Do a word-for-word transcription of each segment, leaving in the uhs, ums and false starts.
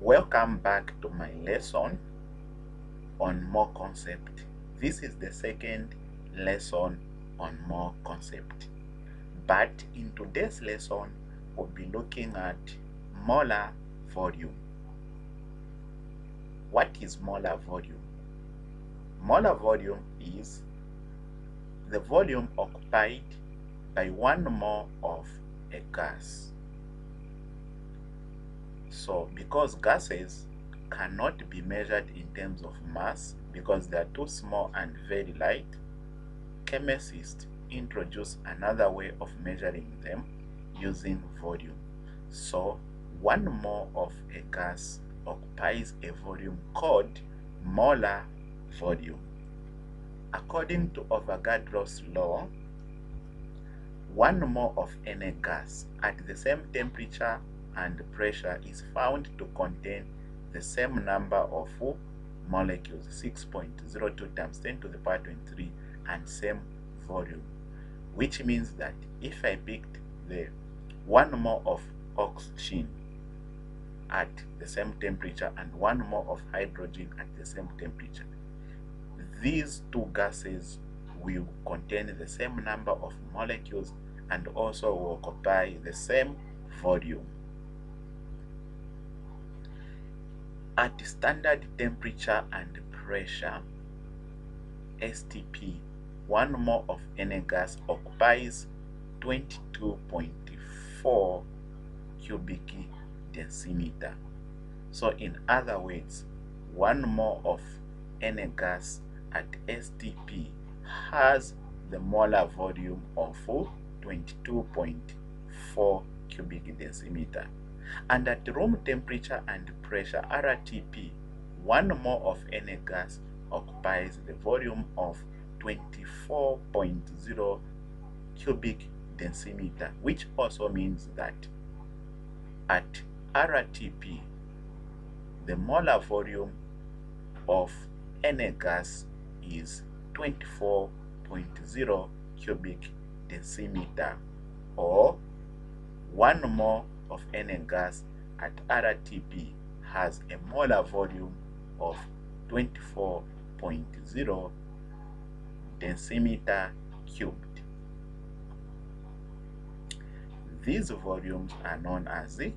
Welcome back to my lesson on more concept. This is the second lesson on more concept, but in today's lesson we'll be looking at molar volume. What is molar volume? Molar volume is the volume occupied by one mole of a gas. So because gases cannot be measured in terms of mass because they are too small and very light, chemists introduce another way of measuring them using volume. So one mole of a gas occupies a volume called molar volume. According to Avogadro's law, one mole of any gas at the same temperature and pressure is found to contain the same number of molecules, six point zero two times ten to the power twenty-three, and same volume, which means that if I picked the one mole of oxygen at the same temperature and one mole of hydrogen at the same temperature, these two gases will contain the same number of molecules and also will occupy the same volume. At standard temperature and pressure, S T P, one mole of any gas occupies twenty-two point four cubic decimeter. So in other words, one mole of any gas at S T P has the molar volume of twenty-two point four cubic decimeter. And at room temperature and pressure, R T P, one mole of any gas occupies the volume of twenty-four point zero cubic decimeter, which also means that at R T P, the molar volume of any gas is twenty-four point zero cubic decimeter, or one mole of any gas at R T P has a molar volume of twenty-four point zero decimeter cubed. These volumes are known as the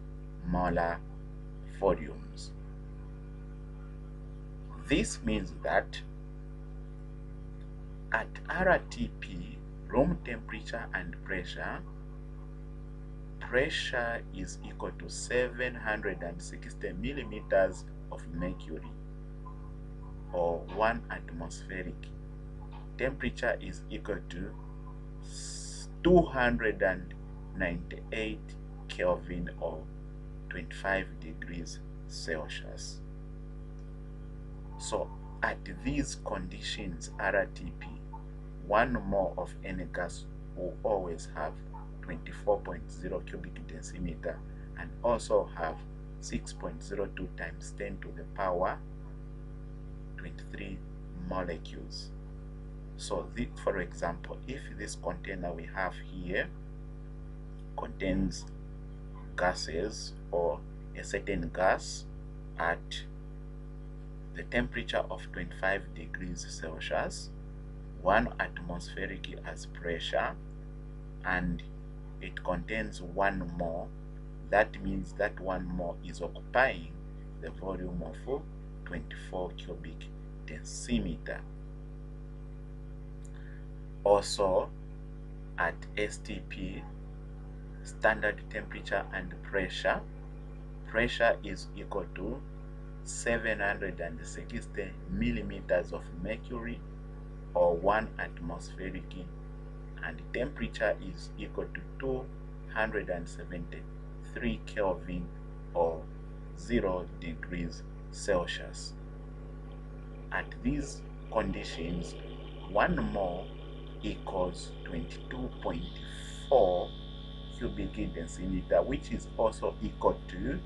molar volumes. This means that at R T P, room temperature and pressure, pressure is equal to seven hundred sixty millimeters of mercury, or one atmospheric. Temperature is equal to two hundred ninety-eight Kelvin, or twenty-five degrees Celsius. So at these conditions, R T P, one mole of any gas will always have twenty-four point zero cubic decimeter and also have six point zero two times ten to the power twenty-three molecules. So the, for example, if this container we have here contains gases or a certain gas at the temperature of twenty-five degrees Celsius, one atmospheric as pressure, and it contains one mole, that means that one mole is occupying the volume of twenty-four cubic decimeter. Also at S T P, standard temperature and pressure, pressure is equal to seven hundred sixty millimeters of mercury, or one atmospheric, and temperature is equal to two hundred seventy-three Kelvin, or zero degrees Celsius. At these conditions, one mole equals twenty-two point four cubic decimeter, which is also equal to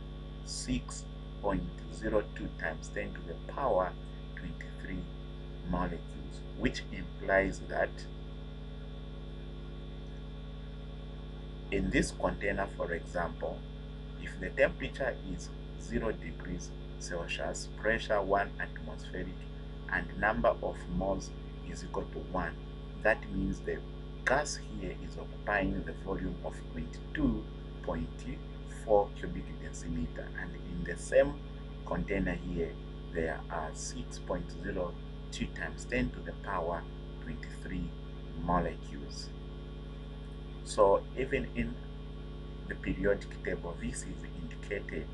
six point zero two times ten to the power twenty-three molecules, which implies that in this container, for example, if the temperature is zero degrees Celsius, pressure one atmospheric, and number of moles is equal to one. That means the gas here is occupying the volume of twenty-two point four cubic decimeter, and in the same container here there are six point zero two times ten to the power twenty-three molecules. So even in the periodic table this is indicated.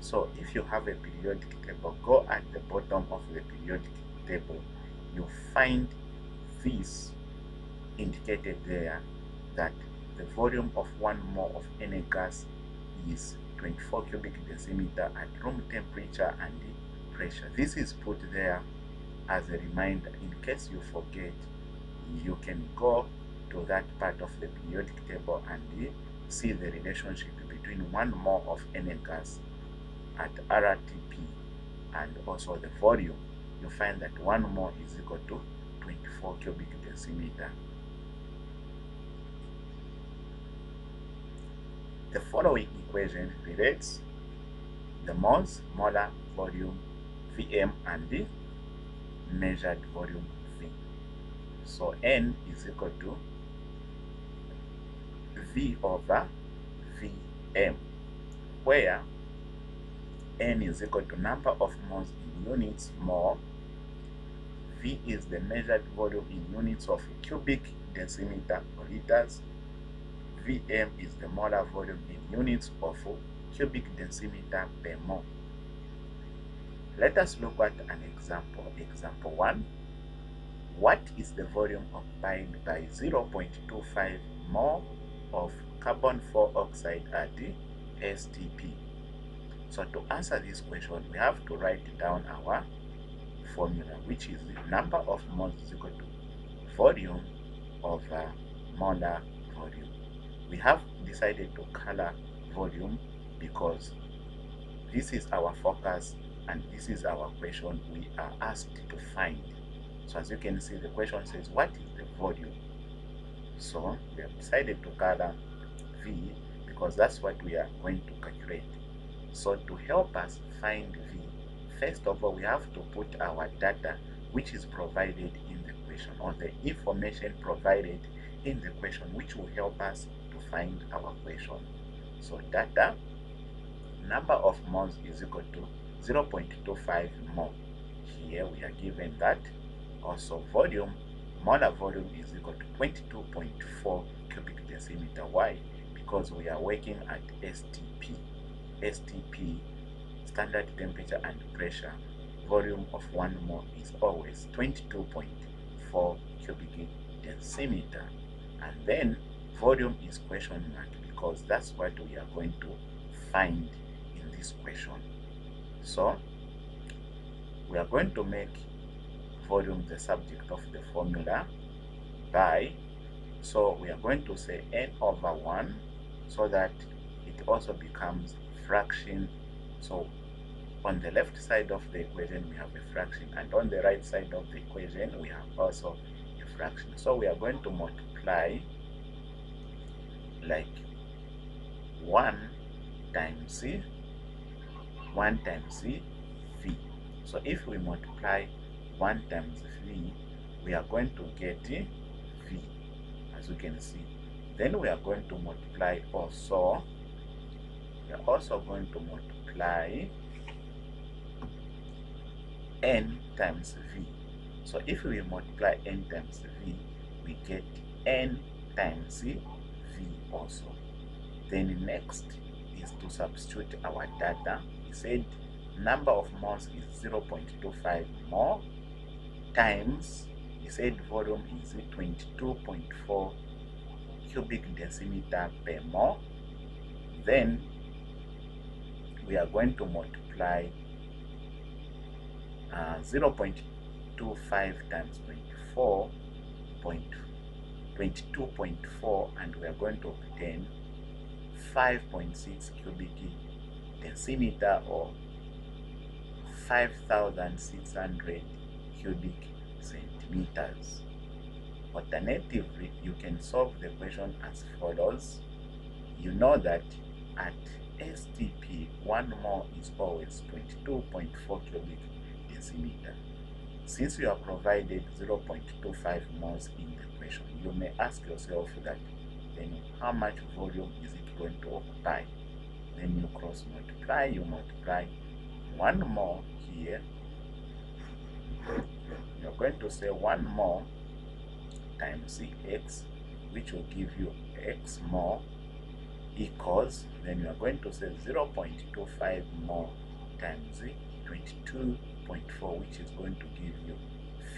So if you have a periodic table, go at the bottom of the periodic table, you find this indicated there, that the volume of one mole of any gas is twenty-four cubic decimeter at room temperature and pressure. This is put there as a reminder. In case you forget, you can go to that part of the periodic table and see the relationship between one mole of any gas at R T P and also the volume. You find that one mole is equal to twenty-four cubic decimeter. The following equation relates the moles, molar volume V M, and the measured volume V. So N is equal to V over V M, where N is equal to number of moles in units mole, V is the measured volume in units of cubic decimeter or liters, V M is the molar volume in units of cubic decimeter per mole. Let us look at an example. Example one. What is the volume occupied by zero point two five mole of carbon four oxide at S T P? So to answer this question, we have to write down our formula, which is the number of moles is equal to volume over molar volume. We have decided to color volume because this is our focus and this is our question we are asked to find. So as you can see, the question says what is the volume. So we have decided to color V because that's what we are going to calculate. So to help us find V, first of all we have to put our data which is provided in the question, or the information provided in the question, which will help us to find our question. So data, number of moles is equal to zero point two five mole. Here we are given that. Also volume, molar volume is equal to twenty-two point four cubic decimeter. Why? Because we are working at S T P. S T P, standard temperature and pressure. Volume of one mole is always twenty-two point four cubic decimeter. And then volume is question mark because that's what we are going to find in this question. So we are going to make volume the subject of the formula by, so we are going to say N over one so that it also becomes fraction. So on the left side of the equation we have a fraction, and on the right side of the equation we have also a fraction. So we are going to multiply like one times C, one times C, V. So if we multiply one times V, we are going to get V, as you can see. Then we are going to multiply also, we are also going to multiply N times V. So if we multiply N times V, we get N times V also. Then next is to substitute our data. We said number of moles is zero point two five mole times, we said volume is twenty-two point four cubic decimeter per mole. Then we are going to multiply uh, zero point two five times twenty-four point twenty-two point four, and we are going to obtain five point six cubic decimeter or five thousand six hundred cubic centimeters. Alternatively, you can solve the question as follows. You know that at S T P one mole is always zero point two four cubic decimeter. Since you are provided zero point two five moles in the question, you may ask yourself that then how much volume is it going to occupy? Then you cross multiply, you multiply one mole here. You're going to say one mole times C X, which will give you X mole equals, then you are going to say zero point two five mole times twenty-two point four, which is going to give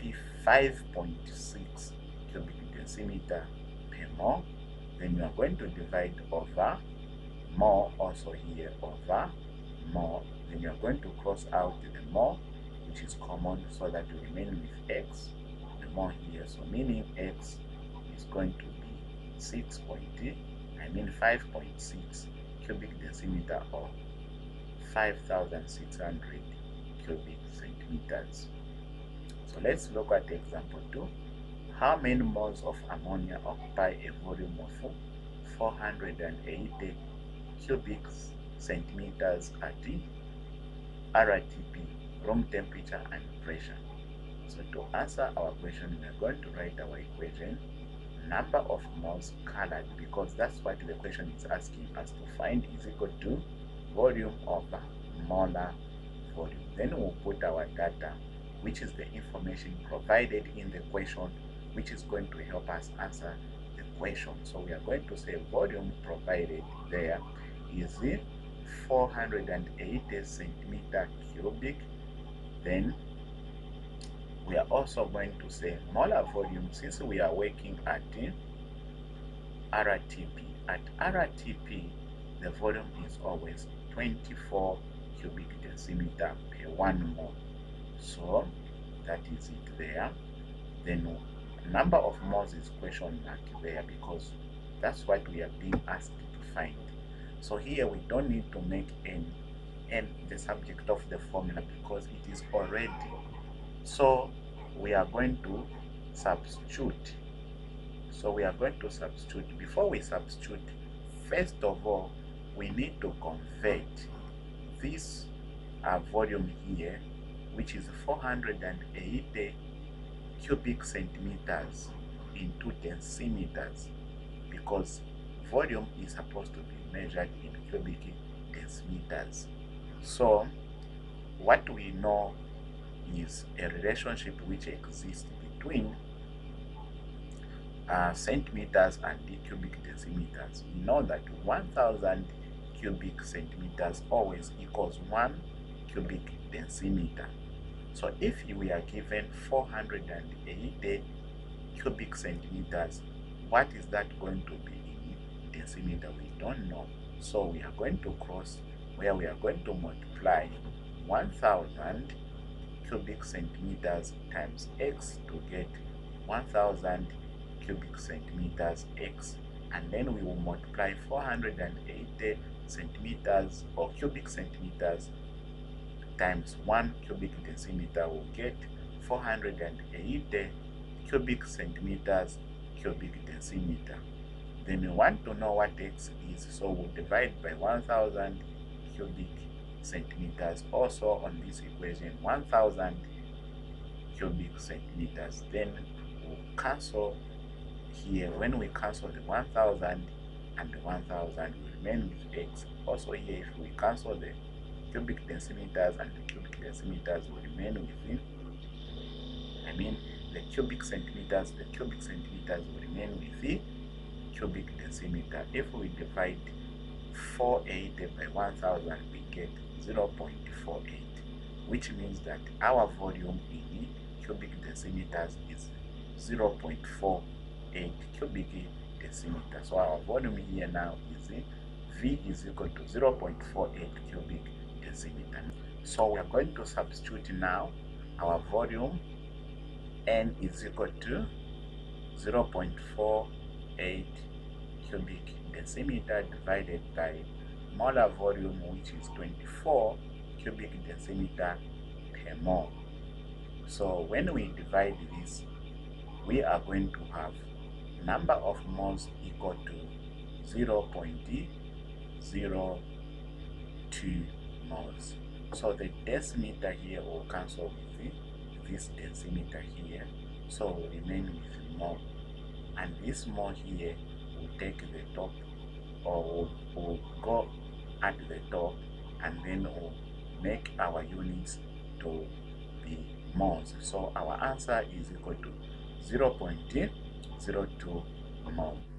you five point six cubic decimeter per mole. Then you are going to divide over mole, also here over mole. Then you are going to cross out the mole, which is common, so that you remain with X, the mole here. So meaning X is going to be six point I mean five point six cubic decimeter, or five thousand six hundred cubic centimeters. So let's look at example two. How many moles of ammonia occupy a volume of four hundred eighty cubic centimeters at the R T P, room temperature and pressure? So to answer our question, we are going to write our equation, number of moles colored, because that's what the question is asking us to find, is equal to volume over molar volume. Then we'll put our data, which is the information provided in the question, which is going to help us answer the question. So we are going to say volume provided there is four hundred eighty centimeter cubic. Then we are also going to say molar volume, since we are working at the R T P. At R T P, the volume is always twenty-four cubic decimeter per one mole. So that is it there. Then number of moles is question mark there, because that's what we are being asked to find. So here we don't need to make n n the subject of the formula, because it is already. So we are going to substitute. So we are going to substitute. Before we substitute, first of all, we need to convert this uh, volume here, which is four hundred eighty cubic centimeters, into decimeters, because volume is supposed to be measured in cubic decimeters. So what we know is a relationship which exists between uh, centimeters and the cubic decimeters. We know that one thousand cubic centimeters always equals one cubic decimeter. So if we are given four hundred eighty cubic centimeters, what is that going to be in decimeter? We don't know. So we are going to cross, where we are going to multiply one thousand cubic centimeters times X to get one thousand cubic centimeters X, and then we will multiply four hundred eighty centimeters or cubic centimeters times one cubic decimeter, will get four hundred eighty cubic centimeters cubic decimeter. Then we want to know what X is, so we'll divide by one thousand cubic centimeters, also on this equation one thousand cubic centimeters. Then we'll cancel here. When we cancel the one thousand and the one thousand, we remain with X. Also here, if we cancel the cubic decimeters and the cubic decimeters, will remain within, I mean the cubic centimeters, the cubic centimeters will remain with the cubic decimeter. If we divide four hundred eighty by one thousand, we get zero point four eight, which means that our volume in cubic decimeters is zero point four eight cubic decimeter. So our volume here now is V is equal to zero point four eight cubic decimeter. So we are going to substitute now our volume. N is equal to zero point four eight cubic decimeter divided by molar volume, which is twenty-four cubic decimeter per mole. So when we divide this, we are going to have number of moles equal to zero point zero two moles. So the decimeter here will cancel with this decimeter here, so will remain with mole, and this mole here will take the top, or will, will go at the top, and then will make our units to be moles. So our answer is equal to zero point zero two mole.